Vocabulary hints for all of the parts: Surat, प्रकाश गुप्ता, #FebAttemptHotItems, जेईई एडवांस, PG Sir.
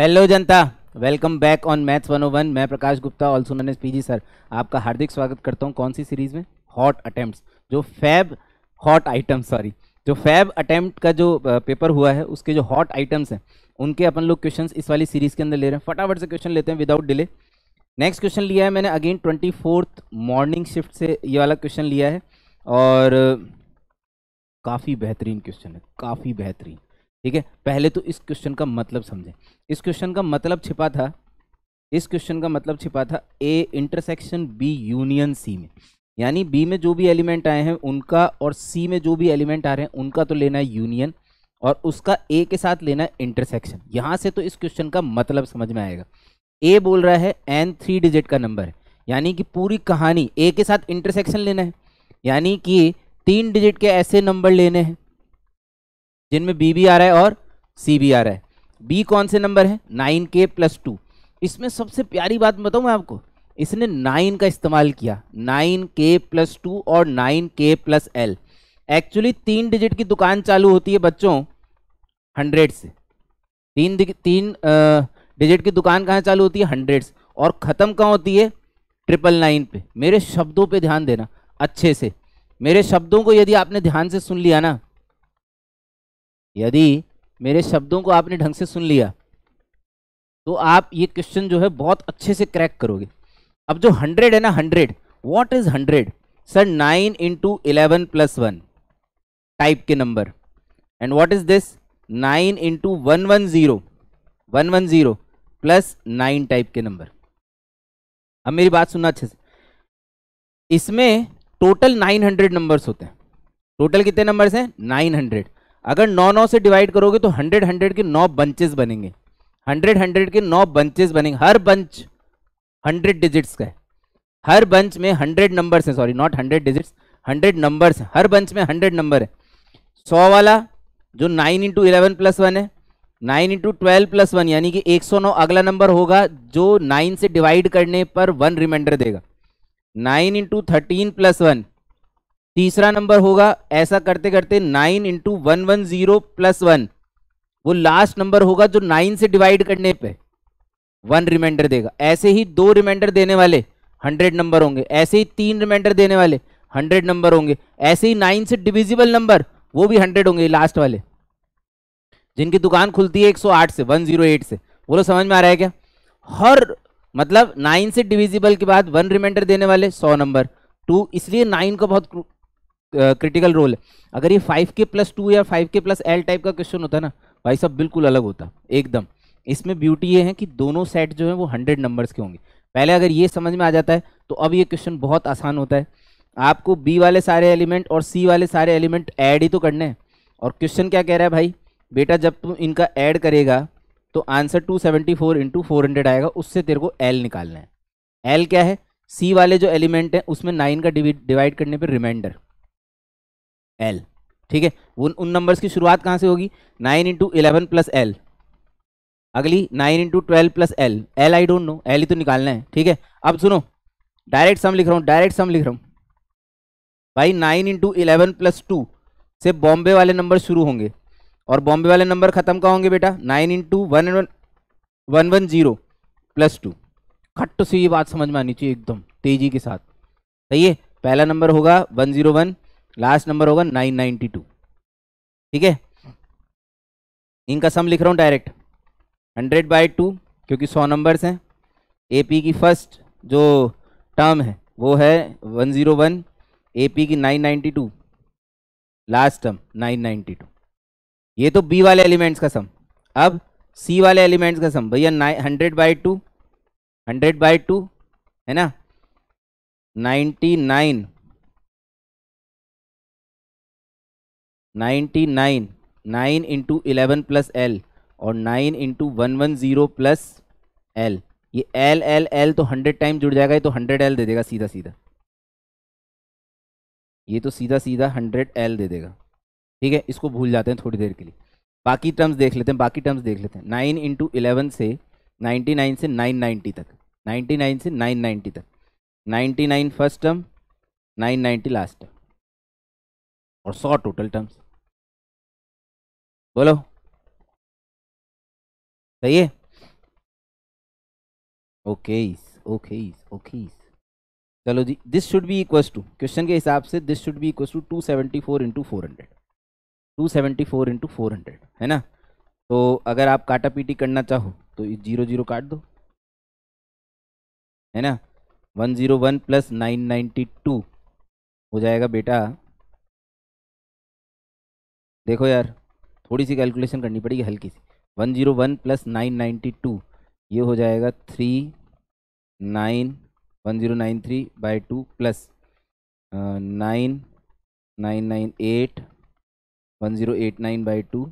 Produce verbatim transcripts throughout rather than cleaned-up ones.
Hello जनता, welcome back on maths one o one. मैं प्रकाश गुप्ता also known as PG sir आपका हार्दिक स्वागत करता हूं। कौन सी सीरीज़ में? हॉट अटेम्प्ट्स, जो फैब हॉट आइटम्स सॉरी जो फैब अटेम्प्ट का जो पेपर हुआ है उसके जो हॉट आइटम्स हैं उनके अपन लोग क्वेश्चंस इस वाली सीरीज़ के अंदर ले रहे हैं। फटाफट से क्वेश्चन लेते हैं विदाउट डिले। नेक्स्ट क्वेश्चन लिया है मैंने again twenty fourth morning shift से ये वाला क्वेश्चन लिया है और काफ़ी बेहतरीन क्वेश्चन है, काफ़ी बेहतरीन। ठीक है, पहले तो इस क्वेश्चन का मतलब समझें। इस क्वेश्चन का मतलब छिपा था इस क्वेश्चन का मतलब छिपा था A intersection B union C में, यानी बी में जो भी एलिमेंट आए हैं उनका और सी में जो भी एलिमेंट आ रहे हैं उनका तो लेना है यूनियन और उसका ए के साथ लेना है इंटरसेक्शन। यहाँ से तो इस क्वेश्चन का मतलब समझ में आएगा। ए बोल रहा है एन थ्री डिजिट का नंबर है, यानी कि पूरी कहानी ए के साथ इंटरसेक्शन लेना है, यानी कि तीन डिजिट के ऐसे नंबर लेने हैं जिनमें बी भी आ रहा है और सी भी आ रहा है। बी कौन से नंबर है? नाइन के प्लस टू। इसमें सबसे प्यारी बात बताऊँ मैं आपको, इसने नाइन का इस्तेमाल किया, नाइन के प्लस टू और नाइन के प्लस एल। एक्चुअली तीन डिजिट की दुकान चालू होती है बच्चों हंड्रेड से। तीन तीन डिजिट की दुकान कहाँ चालू होती है? हंड्रेड से। और ख़त्म कहाँ होती है? ट्रिपल नाइन पे। मेरे शब्दों पर ध्यान देना अच्छे से, मेरे शब्दों को यदि आपने ध्यान से सुन लिया ना, यदि मेरे शब्दों को आपने ढंग से सुन लिया तो आप ये क्वेश्चन जो है बहुत अच्छे से क्रैक करोगे। अब जो हंड्रेड है ना, hundred, what is hundred sir? Nine into eleven plus one type के number. And what is this? Nine into one one zero one one zero plus nine type के नंबर। अब मेरी बात सुनना अच्छे से, इसमें टोटल नाइन हंड्रेड नंबर्स होते हैं। टोटल कितने नंबर्स हैं? Nine hundred. अगर नौ नौ से डिवाइड करोगे तो हंड्रेड हंड्रेड के नौ बंचेस बनेंगे, हंड्रेड हंड्रेड के नौ बंचेस बनेंगे। हर बंच हंड्रेड डिजिट्स का है, हर बंच में हंड्रेड नंबर्स हैं, sorry not hundred digits, hundred numbers हैं। हर बंच में हंड्रेड नंबर है। सौ वाला जो nine into eleven plus one है, nine into twelve plus one यानी कि एक सौ नौ अगला नंबर होगा जो नाइन से डिवाइड करने पर वन रिमाइंडर देगा। Nine into thirteen plus one तीसरा नंबर होगा। ऐसा करते करते nine into one one zero plus one वो लास्ट नंबर होगा जो नाइन से डिवाइड करने पे वन रिमाइंडर देगा। ऐसे ही दो रिमाइंडर देने वाले हंड्रेड नंबर होंगे, ऐसे ही तीन रिमाइंडर देने वाले हंड्रेड नंबर होंगे, ऐसे ही नाइन से डिविजिबल नंबर वो भी हंड्रेड होंगे लास्ट वाले, जिनकी दुकान खुलती है एक सौ आठ से, वन जीरो एट से। बोलो समझ में आ रहा है क्या? हर मतलब नाइन से डिविजिबल के बाद वन रिमाइंडर देने वाले सौ नंबर, टू, इसलिए नाइन का बहुत क्रिटिकल uh, रोल है। अगर ये फाइव के प्लस टू या फाइव के प्लस एल टाइप का क्वेश्चन होता ना भाई साहब, बिल्कुल अलग होता एकदम। इसमें ब्यूटी ये है कि दोनों सेट जो है वो हंड्रेड नंबर्स के होंगे। पहले अगर ये समझ में आ जाता है तो अब ये क्वेश्चन बहुत आसान होता है। आपको बी वाले सारे एलिमेंट और सी वाले सारे एलिमेंट ऐड ही तो करने हैं, और क्वेश्चन क्या कह रहा है भाई बेटा, जब तू इनका ऐड करेगा तो answer two seventy four into four hundred आएगा, उससे तेरे को एल निकालना है। एल क्या है? सी वाले जो एलिमेंट हैं उसमें नाइन का डिवाइड करने पर रिमाइंडर एल। ठीक है, उन उन नंबर्स की शुरुआत कहाँ से होगी? Nine into eleven plus L, अगली nine into twelve plus L. L I don't know, L ही तो निकालना है। ठीक है, अब सुनो, डायरेक्ट सम लिख रहा हूँ, डायरेक्ट सम लिख रहा हूँ भाई। Nine into eleven plus two से बॉम्बे वाले नंबर शुरू होंगे और बॉम्बे वाले नंबर खत्म कहाँ होंगे बेटा? Nine into one one one one zero plus two. खट्ट से ये बात समझ में आनी चाहिए एकदम तेजी के साथ। सही है, पहला नंबर होगा one zero one, last number होगा नाइन नाइन टू। ठीक है, इनका सम लिख रहा हूँ डायरेक्ट, हंड्रेड बाई टू क्योंकि सौ नंबर्स हैं। एपी की फर्स्ट जो टर्म है वो है वन जीरो वन, एपी की nine nine two, last term nine nine two. ये तो बी वाले एलिमेंट्स का सम। अब सी वाले एलिमेंट्स का सम भैया hundred by two hundred by two है ना, ninety nine, ninety nine nine into eleven plus L और nine into one one zero plus L. ये एल एल एल तो हंड्रेड टाइम जुड़ जाएगा, ये तो हंड्रेड एल दे देगा सीधा सीधा, ये तो सीधा सीधा हंड्रेड एल दे देगा। ठीक है, इसको भूल जाते हैं थोड़ी देर के लिए, बाकी टर्म्स देख लेते हैं बाकी टर्म्स देख लेते हैं। नाइन इंटू इलेवन से नाइन्टी नाइन से नाइन नाइन्टी तक नाइन्टी नाइन से नाइन नाइन्टी तक ninety nine first term, nine ninety last term और सौ टोटल टर्म्स। बोलो सही है। ओकेस ओकेस ओकेस चलो जी, this should be equal to, question के हिसाब से this should be equal to two seventy four into four hundred two seventy four into four hundred है ना। तो अगर आप काटा पीटी करना चाहो तो ये जीरो जीरो काट दो, है ना। One zero one plus nine ninety two हो जाएगा बेटा। देखो यार थोड़ी सी कैलकुलेशन करनी पड़ेगी हल्की सी। One zero one plus nine ninety two ये हो जाएगा three nine one zero nine three by two plus nine nine nine eight one zero eight nine by two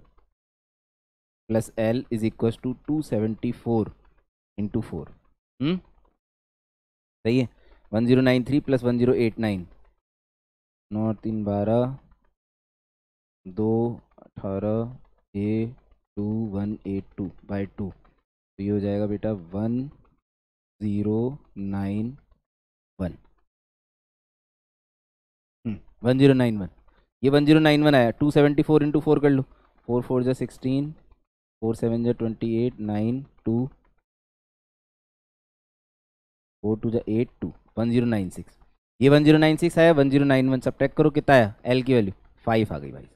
plus L is equal to two seventy four into four. सही है। One zero nine three plus one zero eight nine, नौ तीन बारह, दो अठारह, ए two one eight two by two, तो ये हो जाएगा बेटा one zero nine one one zero nine one. ये वन ज़ीरो नाइन वन आया, two seventy four into four कर लो, फोर फोर जा सिक्सटीन, फोर सेवन जा twenty eight, nine two four two जा eight two, one zero nine six. ये one zero nine six आया, one zero nine one subtract करो, कितना आया एल की वैल्यू फाइव आ गई भाई।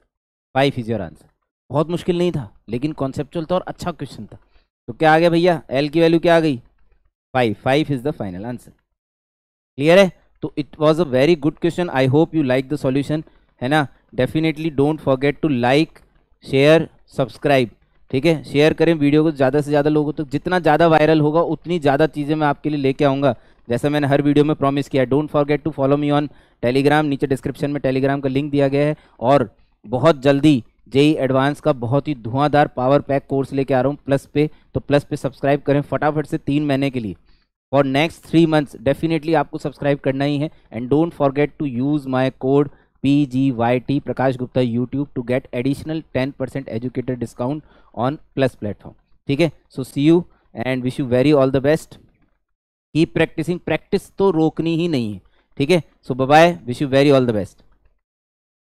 Five is your answer. बहुत मुश्किल नहीं था लेकिन कॉन्सेप्चुअल था और अच्छा क्वेश्चन था। तो क्या आ गया भैया, एल की वैल्यू क्या आ गई, five. Five is the final answer. Clear है। तो it was a very good question. I hope you like the solution, है ना। Definitely don't forget to like share subscribe, ठीक है। शेयर करें वीडियो को ज़्यादा से ज़्यादा लोगों तक, तो जितना ज़्यादा वायरल होगा उतनी ज़्यादा चीज़ें मैं आपके लिए लेके आऊँगा, जैसा मैंने हर वीडियो में प्रॉमिस किया है। Don't forget to follow me on Telegram, नीचे डिस्क्रिप्शन में टेलीग्राम का लिंक दिया गया है। और बहुत जल्दी जेईई एडवांस का बहुत ही धुआंधार पावर पैक कोर्स लेके आ रहा हूँ प्लस पे, तो प्लस पे सब्सक्राइब करें फटाफट से तीन महीने के लिए। For next three months definitely आपको सब्सक्राइब करना ही है। And don't forget to use my code P G Y T प्रकाश गुप्ता YouTube to get additional ten percent educated discount on plus platform, ठीक है। So see you and wish you very all the best. Keep practising, practice तो रोकनी ही नहीं है, ठीक है। So bye, wish you very all the best.